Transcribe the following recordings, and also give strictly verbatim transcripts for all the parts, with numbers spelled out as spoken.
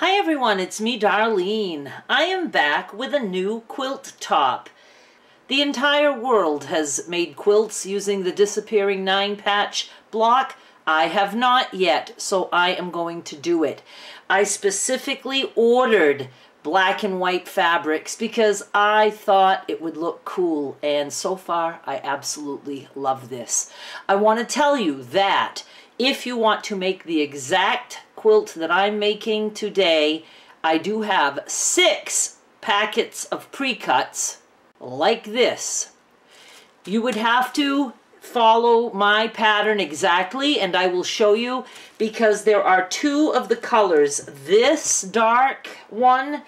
Hi everyone, it's me, Darlene. I am back with a new quilt top. The entire world has made quilts using the disappearing nine patch block. I have not yet, so I am going to do it. I specifically ordered black and white fabrics because I thought it would look cool, and so far I absolutely love this. I want to tell you that if you want to make the exact quilt that I'm making today, I do have six packets of pre-cuts like this. You would have to follow my pattern exactly, and I will show you, because there are two of the colors, this dark one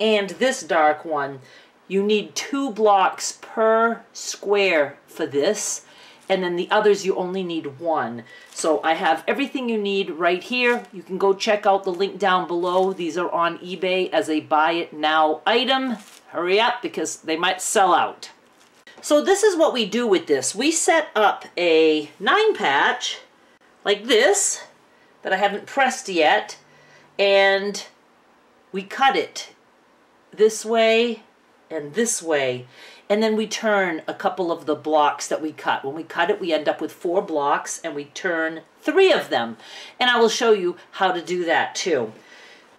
and this dark one. You need two blocks per square for this, and then the others you only need one. So I have everything you need right here. You can go check out the link down below. These are on eBay as a buy it now item. Hurry up, because they might sell out. So this is what we do with this. We set up a nine patch like this that I haven't pressed yet, and we cut it this way and this way. And then we turn a couple of the blocks that we cut. When we cut it, we end up with four blocks, and we turn three of them. And I will show you how to do that too.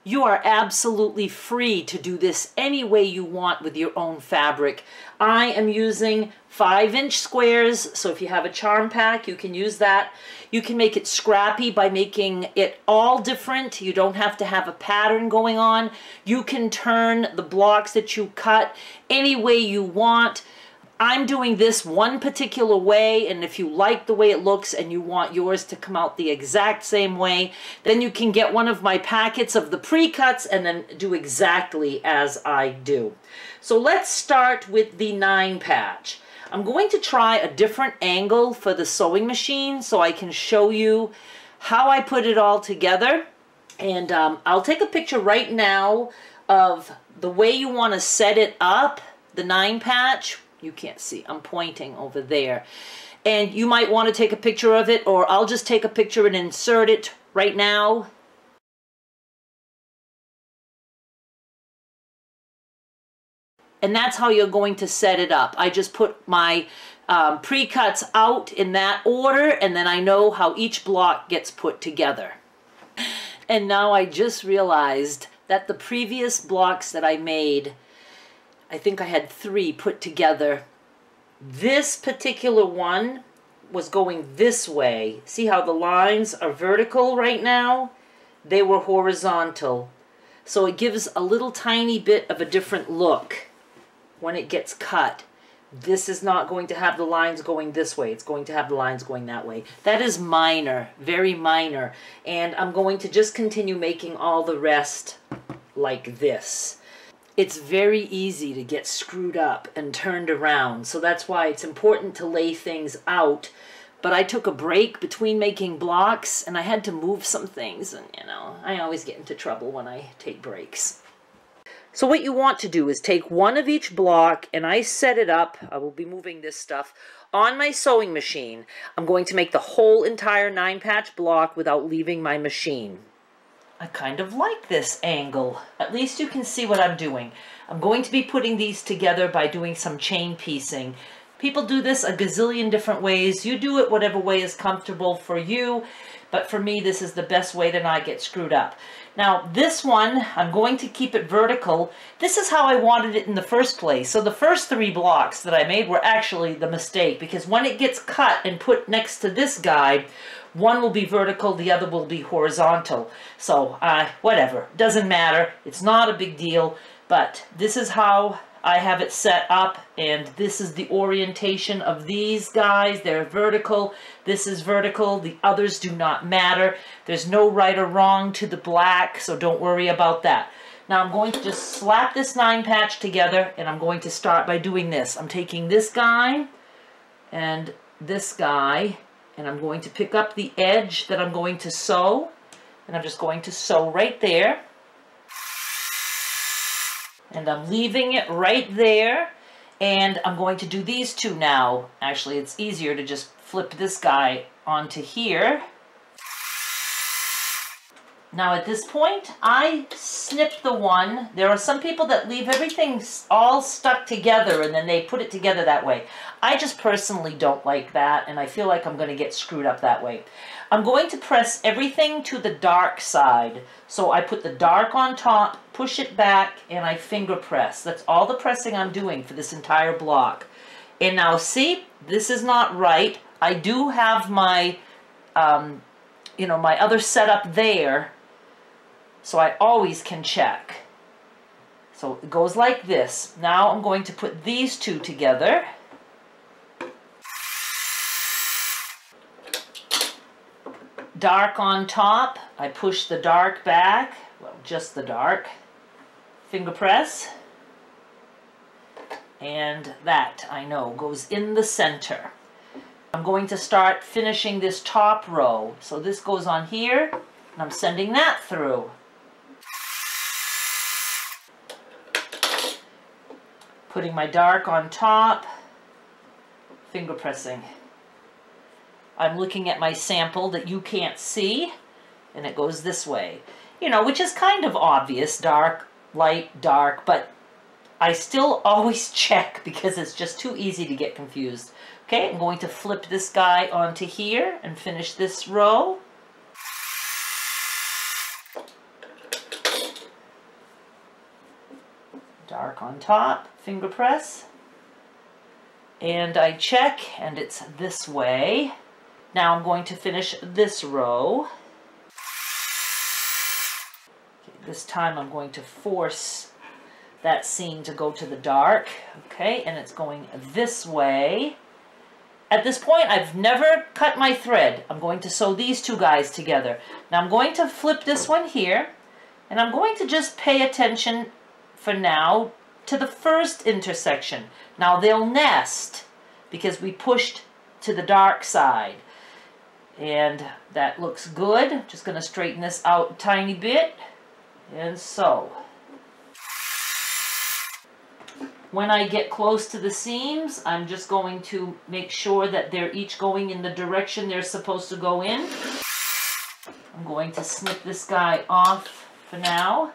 You are absolutely free to do this any way you want with your own fabric. I am using five inch squares, so if you have a charm pack, you can use that. You can make it scrappy by making it all different. You don't have to have a pattern going on. You can turn the blocks that you cut any way you want. I'm doing this one particular way, and if you like the way it looks and you want yours to come out the exact same way, then you can get one of my packets of the pre-cuts and then do exactly as I do. So let's start with the nine patch. I'm going to try a different angle for the sewing machine so I can show you how I put it all together. And um, I'll take a picture right now of the way you want to set it up, the nine patch. You can't see, I'm pointing over there. And you might want to take a picture of it, or I'll just take a picture and insert it right now. And that's how you're going to set it up. I just put my um, pre-cuts out in that order, and then I know how each block gets put together. And now I just realized that the previous blocks that I made, I think I had three put together. This particular one was going this way. See how the lines are vertical right now? They were horizontal. So it gives a little tiny bit of a different look when it gets cut. This is not going to have the lines going this way. It's going to have the lines going that way. That is minor, very minor. And I'm going to just continue making all the rest like this. It's very easy to get screwed up and turned around, so that's why it's important to lay things out. But I took a break between making blocks, and I had to move some things, and you know, I always get into trouble when I take breaks. So what you want to do is take one of each block, and I set it up, I will be moving this stuff, on my sewing machine. I'm going to make the whole entire nine patch block without leaving my machine. I kind of like this angle. At least you can see what I'm doing. I'm going to be putting these together by doing some chain piecing. People do this a gazillion different ways. You do it whatever way is comfortable for you, but for me, this is the best way to not get screwed up. Now, this one, I'm going to keep it vertical. This is how I wanted it in the first place. So the first three blocks that I made were actually the mistake, because when it gets cut and put next to this guy, one will be vertical, the other will be horizontal. So, uh, whatever. Doesn't matter. It's not a big deal. But this is how I have it set up, and this is the orientation of these guys. They're vertical. This is vertical. The others do not matter. There's no right or wrong to the black, so don't worry about that. Now I'm going to just slap this nine patch together, and I'm going to start by doing this. I'm taking this guy and this guy, and I'm going to pick up the edge that I'm going to sew, and I'm just going to sew right there. And I'm leaving it right there, and I'm going to do these two now. Actually, it's easier to just flip this guy onto here. Now at this point, I snipped the one. There are some people that leave everything all stuck together and then they put it together that way. I just personally don't like that, and I feel like I'm going to get screwed up that way. I'm going to press everything to the dark side. So I put the dark on top, push it back, and I finger press. That's all the pressing I'm doing for this entire block. And now see, this is not right. I do have my, um, you know, my other setup there. So I always can check. So it goes like this. Now I'm going to put these two together. Dark on top. I push the dark back. Well, just the dark. Finger press. And that, I know, goes in the center. I'm going to start finishing this top row. So this goes on here, and I'm sending that through. Putting my dark on top, finger pressing. I'm looking at my sample that you can't see, and it goes this way. You know, which is kind of obvious, dark, light, dark, but I still always check because it's just too easy to get confused. Okay, I'm going to flip this guy onto here and finish this row. Dark on top, finger press, and I check, and it's this way. Now I'm going to finish this row. Okay, this time I'm going to force that seam to go to the dark. Okay, and it's going this way. At this point, I've never cut my thread. I'm going to sew these two guys together. Now I'm going to flip this one here, and I'm going to just pay attention for now to the first intersection. Now they'll nest because we pushed to the dark side, and that looks good. Just going to straighten this out a tiny bit, and so when I get close to the seams, I'm just going to make sure that they're each going in the direction they're supposed to go in. I'm going to snip this guy off for now.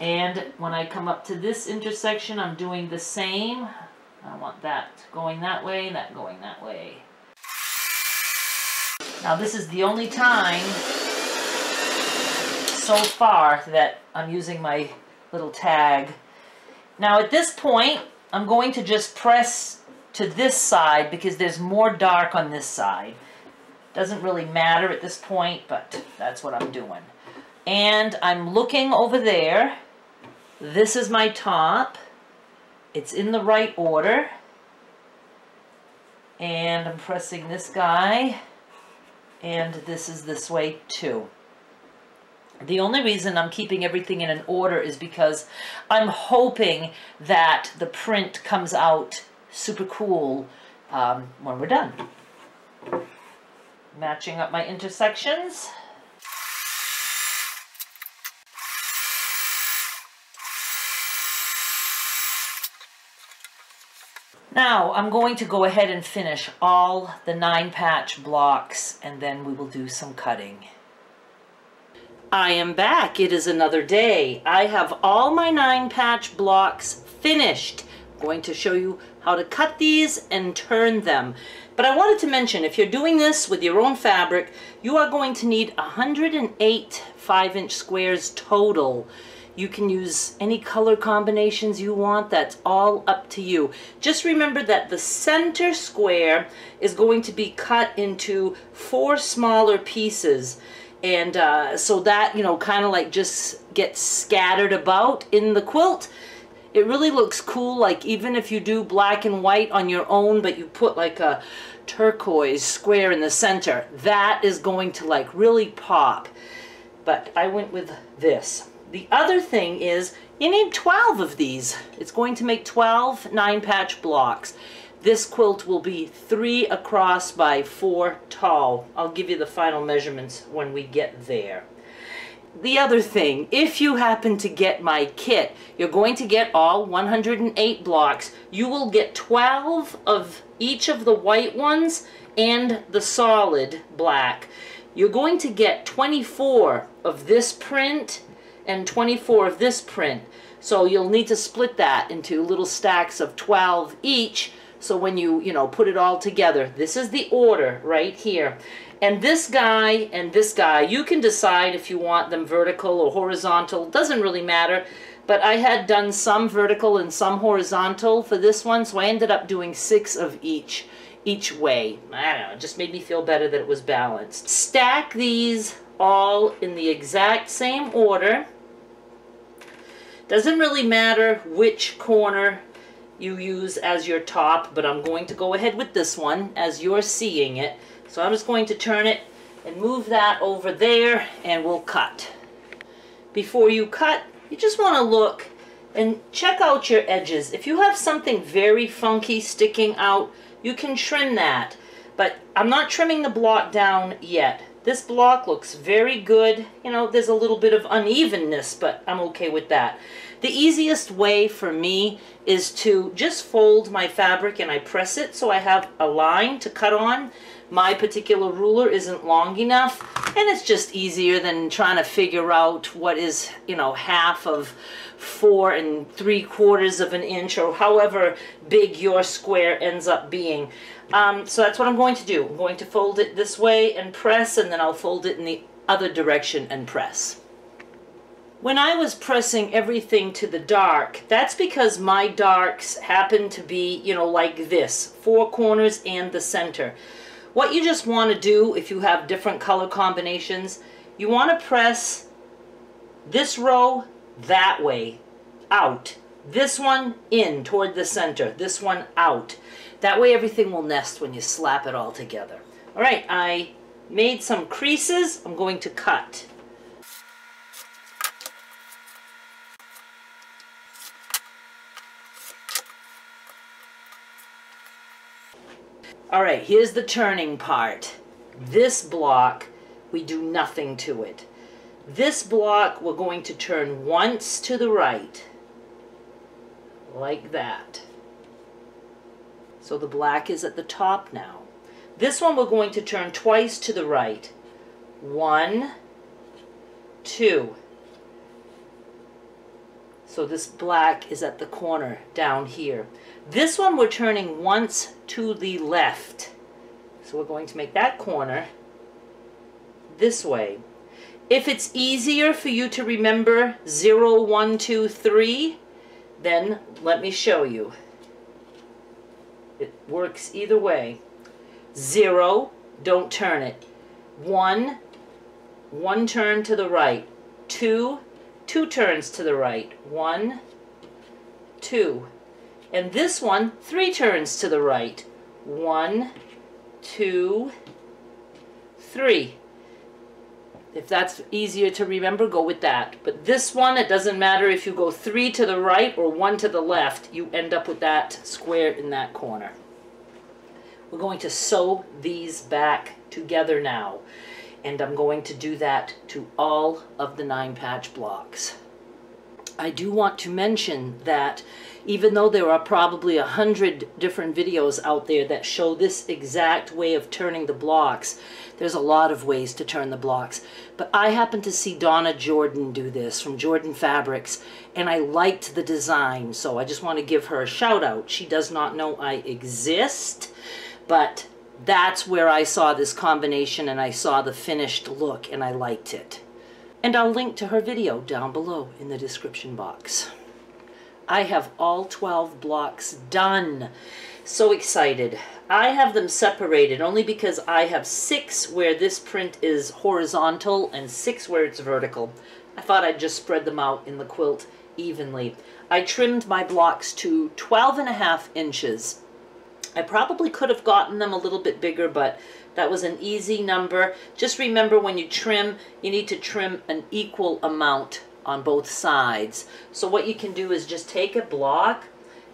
And when I come up to this intersection, I'm doing the same. I want that going that way, that going that way. Now this is the only time so far that I'm using my little tag. Now at this point, I'm going to just press to this side because there's more dark on this side. Doesn't really matter at this point, but that's what I'm doing. And I'm looking over there. This is my top. It's in the right order. And I'm pressing this guy. And this is this way too. The only reason I'm keeping everything in an order is because I'm hoping that the print comes out super cool um, when we're done. Matching up my intersections. Now, I'm going to go ahead and finish all the nine patch blocks, and then we will do some cutting. I am back. It is another day. I have all my nine patch blocks finished. I'm going to show you how to cut these and turn them. But I wanted to mention, if you're doing this with your own fabric, you are going to need one hundred eight five inch squares total. You can use any color combinations you want. That's all up to you. Just remember that the center square is going to be cut into four smaller pieces. And uh, so that, you know, kind of like just gets scattered about in the quilt. It really looks cool, like even if you do black and white on your own, but you put like a turquoise square in the center, that is going to like really pop. But I went with this. The other thing is you need twelve of these. It's going to make twelve nine patch blocks. This quilt will be three across by four tall. I'll give you the final measurements when we get there. The other thing, if you happen to get my kit, you're going to get all one hundred eight blocks. You will get twelve of each of the white ones and the solid black. You're going to get twenty-four of this print and twenty-four of this print. So you'll need to split that into little stacks of twelve each. So when you, you know, put it all together, this is the order right here. And this guy and this guy, you can decide if you want them vertical or horizontal. Doesn't really matter. But I had done some vertical and some horizontal for this one, so I ended up doing six of each, each way. I don't know, it just made me feel better that it was balanced. Stack these all in the exact same order. Doesn't really matter which corner you use as your top, but I'm going to go ahead with this one as you're seeing it. So I'm just going to turn it and move that over there, and we'll cut. Before you cut, you just want to look and check out your edges. If you have something very funky sticking out, you can trim that. But I'm not trimming the block down yet. This block looks very good. You know, there's a little bit of unevenness, but I'm okay with that. The easiest way for me is to just fold my fabric and I press it so I have a line to cut on. My particular ruler isn't long enough, and it's just easier than trying to figure out what is, you know, half of four and three quarters of an inch, or however big your square ends up being. Um, so that's what I'm going to do. I'm going to fold it this way and press, and then I'll fold it in the other direction and press. When I was pressing everything to the dark, that's because my darks happen to be, you know, like this, four corners and the center. What you just want to do, if you have different color combinations, you want to press this row that way, out. This one in toward the center, this one out. That way everything will nest when you slap it all together. All right, I made some creases. I'm going to cut. All right, here's the turning part. This block, we do nothing to it. This block, we're going to turn once to the right, like that. So the black is at the top now. This one, we're going to turn twice to the right. One, two. So this black is at the corner down here. This one we're turning once to the left. So we're going to make that corner this way. If it's easier for you to remember zero, one, two, three, then let me show you. It works either way. Zero, don't turn it. One, one turn to the right. Two, two turns to the right, one, two. And this one, three turns to the right, one, two, three. If that's easier to remember, go with that. But this one, it doesn't matter if you go three to the right or one to the left, you end up with that square in that corner. We're going to sew these back together now. And I'm going to do that to all of the nine patch blocks. I do want to mention that even though there are probably a hundred different videos out there that show this exact way of turning the blocks, there's a lot of ways to turn the blocks. But I happened to see Donna Jordan do this from Jordan Fabrics, and I liked the design, so I just want to give her a shout out. She does not know I exist, but that's where I saw this combination and I saw the finished look and I liked it. And I'll link to her video down below in the description box. I have all twelve blocks done. So excited. I have them separated only because I have six where this print is horizontal and six where it's vertical. I thought I'd just spread them out in the quilt evenly. I trimmed my blocks to twelve and a half inches. I probably could have gotten them a little bit bigger, but that was an easy number. Just remember, when you trim, you need to trim an equal amount on both sides. So what you can do is just take a block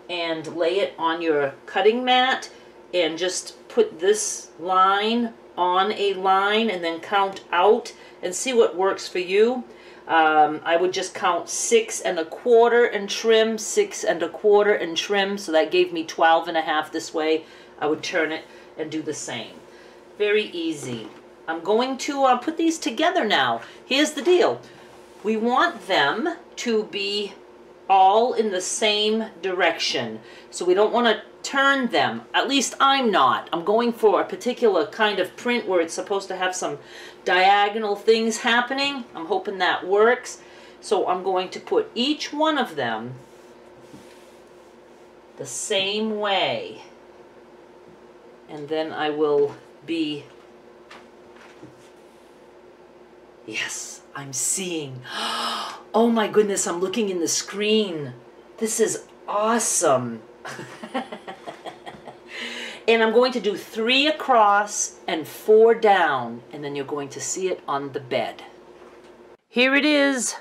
and lay it on your cutting mat and just put this line on a line and then count out and see what works for you. Um, I would just count six and a quarter and trim, six and a quarter and trim. So that gave me twelve and a half this way. I would turn it and do the same. Very easy. I'm going to uh, put these together now. Here's the deal. We want them to be all in the same direction. So we don't want to turn them. At least I'm not. I'm going for a particular kind of print where it's supposed to have some diagonal things happening. I'm hoping that works. So I'm going to put each one of them the same way. And then I will be... Yes, I'm seeing. Oh my goodness, I'm looking in the screen. This is awesome. And I'm going to do three across and four down, and then you're going to see it on the bed. Here it is.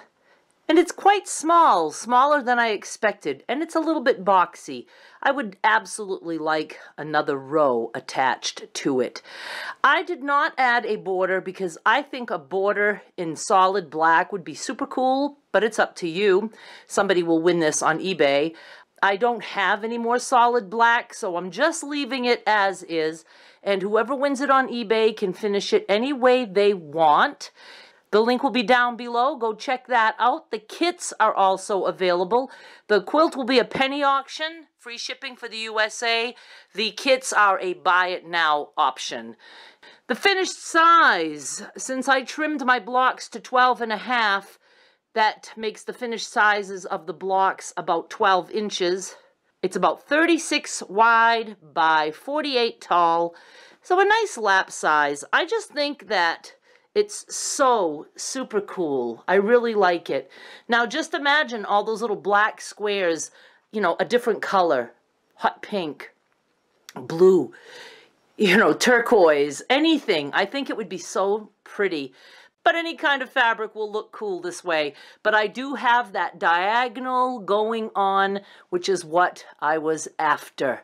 And it's quite small, smaller than I expected, and it's a little bit boxy. I would absolutely like another row attached to it. I did not add a border because I think a border in solid black would be super cool, but it's up to you. Somebody will win this on eBay. I don't have any more solid black, so I'm just leaving it as is, and whoever wins it on eBay can finish it any way they want. The link will be down below. Go check that out. The kits are also available. The quilt will be a penny auction, free shipping for the U S A. The kits are a buy it now option. The finished size, since I trimmed my blocks to twelve and a half, that makes the finished sizes of the blocks about twelve inches. It's about thirty-six wide by forty-eight tall, so a nice lap size. I just think that it's so super cool. I really like it. Now just imagine all those little black squares, you know, a different color, hot pink, blue, you know, turquoise, anything. I think it would be so pretty. But any kind of fabric will look cool this way. But I do have that diagonal going on, which is what I was after.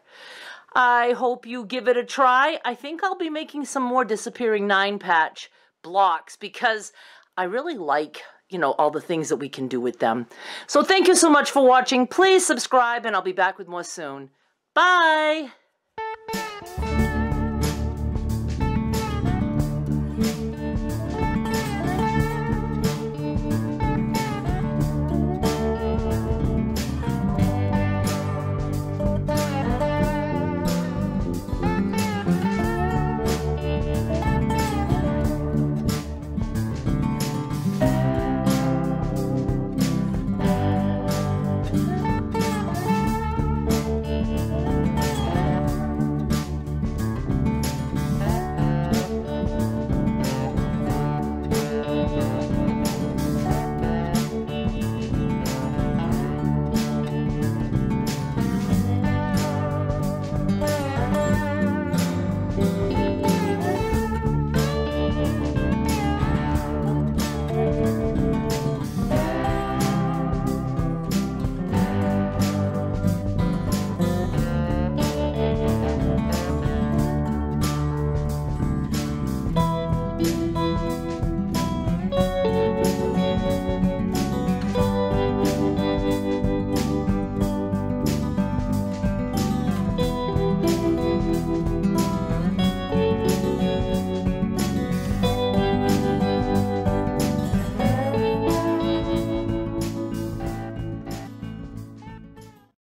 I hope you give it a try. I think I'll be making some more disappearing nine patch blocks because I really like, you know, all the things that we can do with them. So thank you so much for watching. Please subscribe and I'll be back with more soon. Bye!